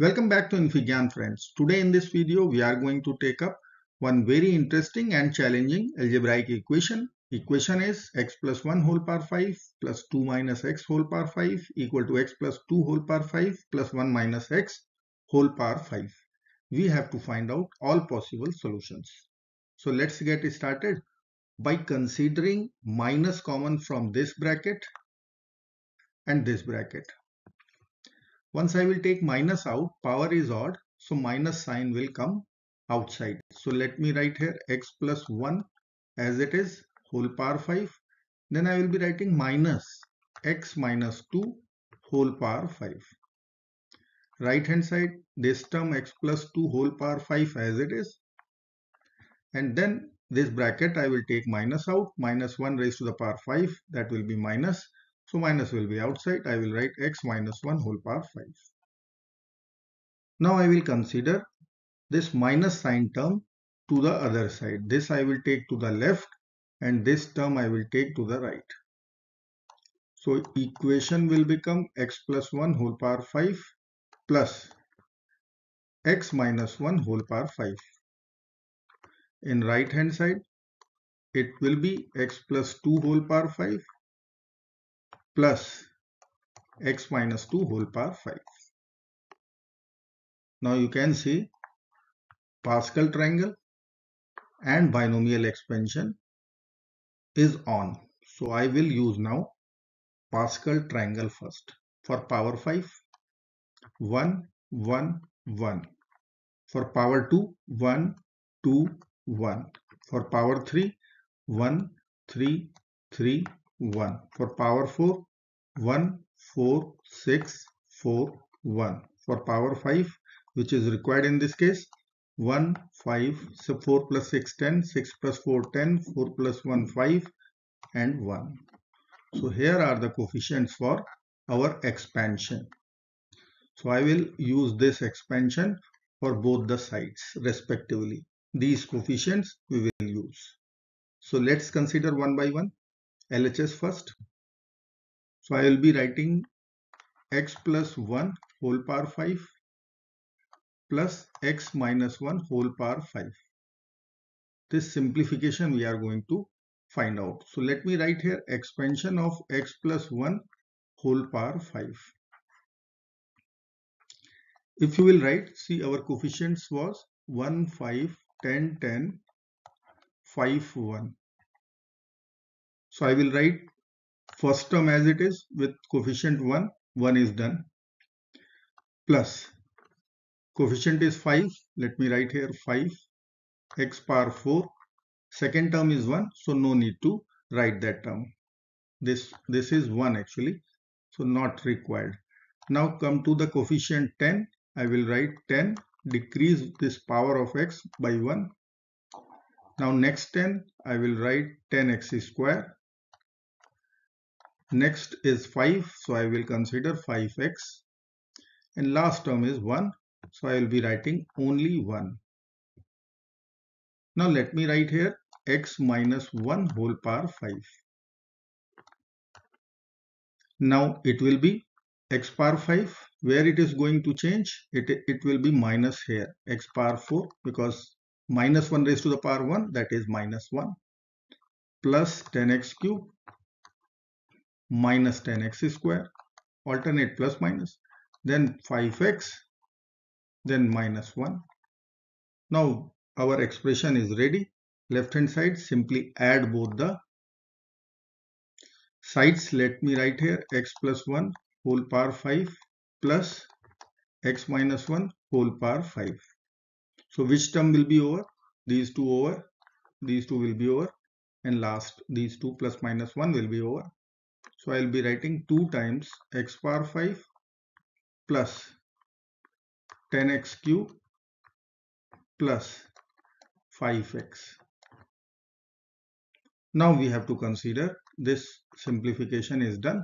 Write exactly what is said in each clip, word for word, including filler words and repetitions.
Welcome back to Infigyan, friends. Today in this video we are going to take up one very interesting and challenging algebraic equation. Equation is x plus one whole power five plus two minus x whole power five equal to x plus two whole power five plus one minus x whole power five. We have to find out all possible solutions. So let's get started by considering minus common from this bracket and this bracket. Once I will take minus out, power is odd, so minus sign will come outside. So let me write here x plus one as it is whole power five. Then I will be writing minus x minus two whole power five. Right hand side, this term x plus two whole power five as it is. And then this bracket I will take minus out, minus one raised to the power five, that will be minus. So minus will be outside. I will write x minus one whole power five. Now I will consider this minus sign term to the other side. This I will take to the left and this term I will take to the right. So equation will become x plus one whole power five plus x minus one whole power five. In right hand side it will be x plus two whole power five plus x minus two whole power five. Now you can see Pascal triangle and binomial expansion is on. So I will use now Pascal triangle first. For power five, one, one, one. For power two, one, two, one. For power three, one, three, three, one. For power four, one, four, six, four, one. For power five, which is required in this case, one, five, so four plus six, ten, six plus four, ten, four plus one, five, and one. So here are the coefficients for our expansion. So I will use this expansion for both the sides respectively. These coefficients we will use. So let's consider one by one. L H S first. So I will be writing x plus one whole power five plus x minus one whole power five. This simplification we are going to find out. So let me write here expansion of x plus one whole power five. If you will write, see our coefficients was one, five, ten, ten, five, one. So I will write first term as it is with coefficient one, one is done, plus coefficient is five, let me write here five, x power four, second term is one, so no need to write that term. This, this is one actually, so not required. Now come to the coefficient ten, I will write ten, decrease this power of x by one. Now next ten, I will write ten x square. Next is five, so I will consider five x, and last term is one, so I will be writing only one. Now let me write here x minus one whole power five. Now it will be x power five, where it is going to change, it, it will be minus here, x power four, because minus one raised to the power one, that is minus one, plus ten x cube, minus ten x square, alternate plus minus, then five x, then minus one. Now our expression is ready. Left hand side, simply add both the sides. Let me write here x plus one whole power five plus x minus one whole power five. So which term will be over? These two over, these two will be over, and last these two plus minus one will be over. So I will be writing two times x power five plus ten x cube plus five x. Now we have to consider this simplification is done.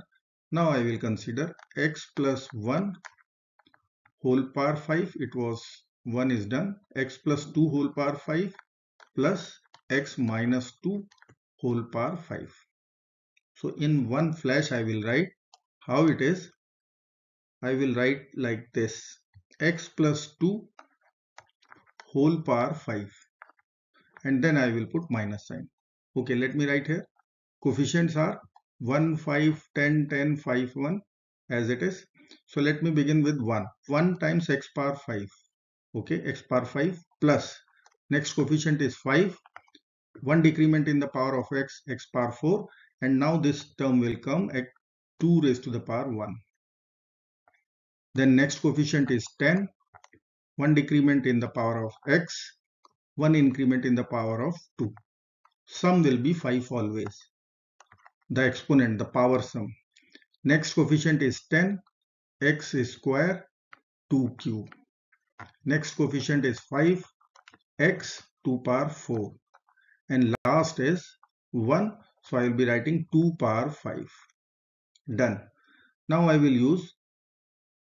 Now I will consider x plus one whole power five. It was one is done. X plus two whole power five plus x minus two whole power five. So in one flash I will write how it is. I will write like this. x plus two whole power five, and then I will put minus sign. Okay, let me write here. Coefficients are one, five, ten, ten, five, one as it is. So let me begin with one. one times x power five. Okay, x power five plus next coefficient is five. one decrement in the power of x, x power four, and now this term will come at two raised to the power one. Then next coefficient is ten. one decrement in the power of x, one increment in the power of two. Sum will be five always. The exponent, the power sum. Next coefficient is ten. x square two cube. Next coefficient is five. x two power four. And last is one. So I will be writing two power five. Done. Now I will use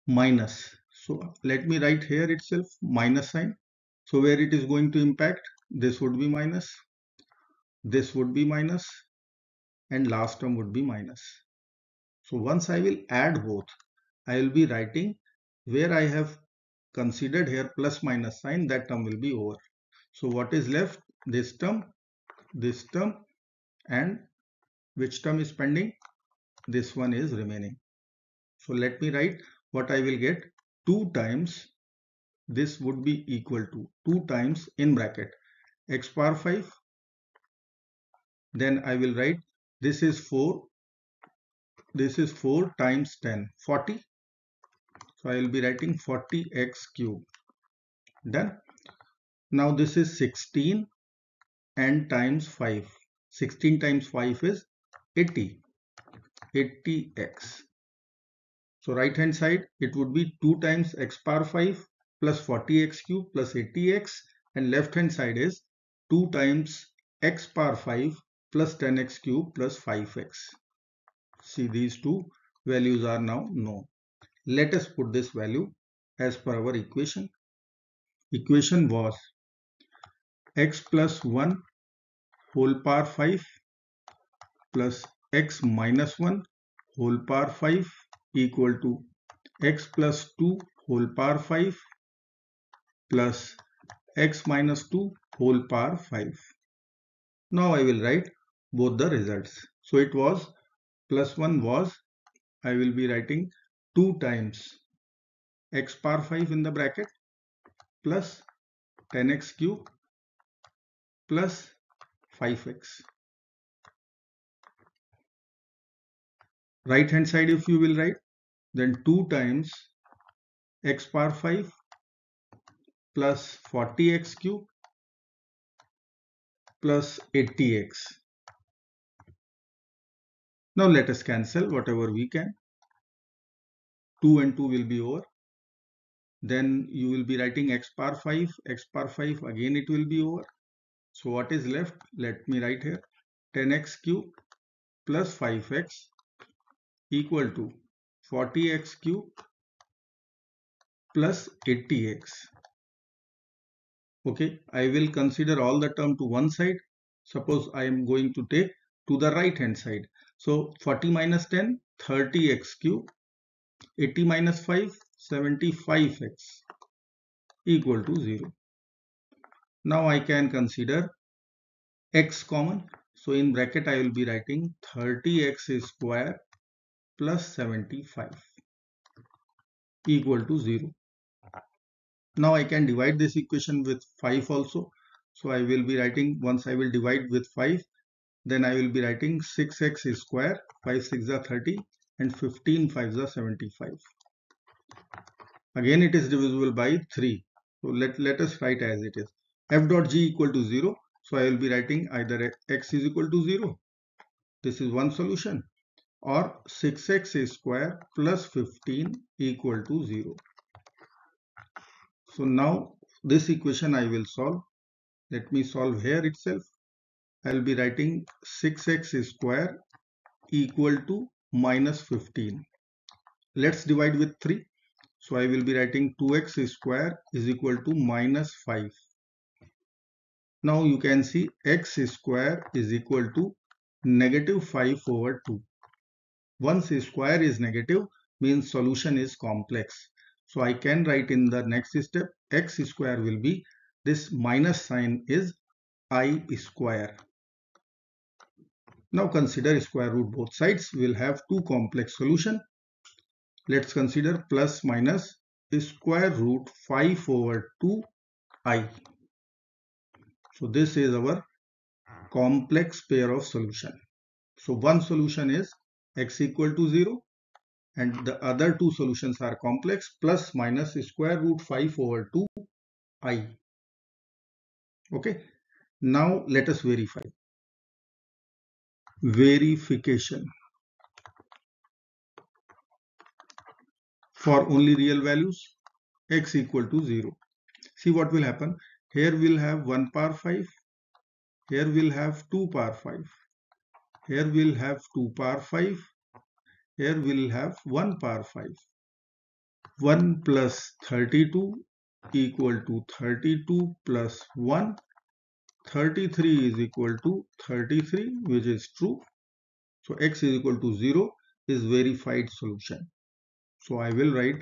minus. So let me write here itself minus sign. So where it is going to impact, this would be minus, this would be minus, and last term would be minus. So once I will add both, I will be writing where I have considered here plus minus sign, that term will be over. So what is left? This term, this term, and which term is pending? This one is remaining. So let me write what I will get. two times this would be equal to two times in bracket x power five. Then I will write this is four. This is four times ten, forty. So I will be writing forty x cube. Done. Now this is sixteen and times five. sixteen times five is eighty. eighty x. So right hand side it would be two times x power five plus forty x cube plus eighty x, and left hand side is two times x power five plus ten x cube plus five x. See, these two values are now known. Let us put this value as per our equation. Equation was x plus one whole power five plus x minus one whole power five equal to x plus two whole power five plus x minus two whole power five. Now I will write both the results. So it was plus one was, I will be writing two times x power five in the bracket plus ten x cube plus five x. Right hand side if you will write, then two times x power five plus forty x cube plus eighty x. Now let us cancel whatever we can. two and two will be over. Then you will be writing x power five, x power five, again it will be over. So what is left? Let me write here ten x cube plus five x equal to forty x cube plus eighty x. Okay, I will consider all the term to one side. Suppose I am going to take to the right hand side. So forty minus ten, thirty x cube, eighty minus five, seventy-five x equal to zero. Now I can consider x common. So in bracket I will be writing thirty x square plus seventy-five equal to zero. Now I can divide this equation with five also. So I will be writing, once I will divide with five, then I will be writing six x square, five sixes are thirty and fifteen fives are seventy-five. Again it is divisible by three. So let, let us write as it is. F dot g equal to zero. So I will be writing either x is equal to zero. This is one solution. Or six x square plus fifteen equal to zero. So now this equation I will solve. Let me solve here itself. I will be writing six x square equal to minus fifteen. Let's divide with three. So I will be writing two x square is equal to minus five. Now you can see x square is equal to negative five over two. Once square is negative means solution is complex. So I can write in the next step, x square will be, this minus sign is I square. Now consider square root both sides. We will have two complex solution. Let's consider plus minus square root five over two i. So this is our complex pair of solution. So one solution is x equal to zero and the other two solutions are complex, plus minus square root five over two i. Okay, now let us verify. Verification. For only real values, x equal to zero. See what will happen. Here we'll have one power five. Here we'll have two power five. Here we'll have two power five. Here we'll have one power five. one plus thirty-two equal to thirty-two plus one. thirty-three is equal to thirty-three, which is true. So x is equal to zero is verified solution. So I will write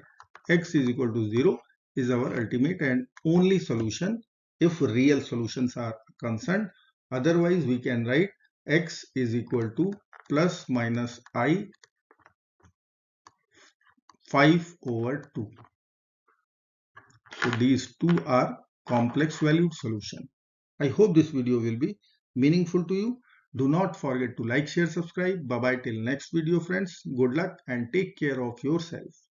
x is equal to zero is our ultimate and only solution if real solutions are concerned. Otherwise we can write x is equal to plus minus I five over two. So these two are complex valued solution. I hope this video will be meaningful to you. Do not forget to like, share, subscribe. Bye bye till next video friends. Good luck and take care of yourself.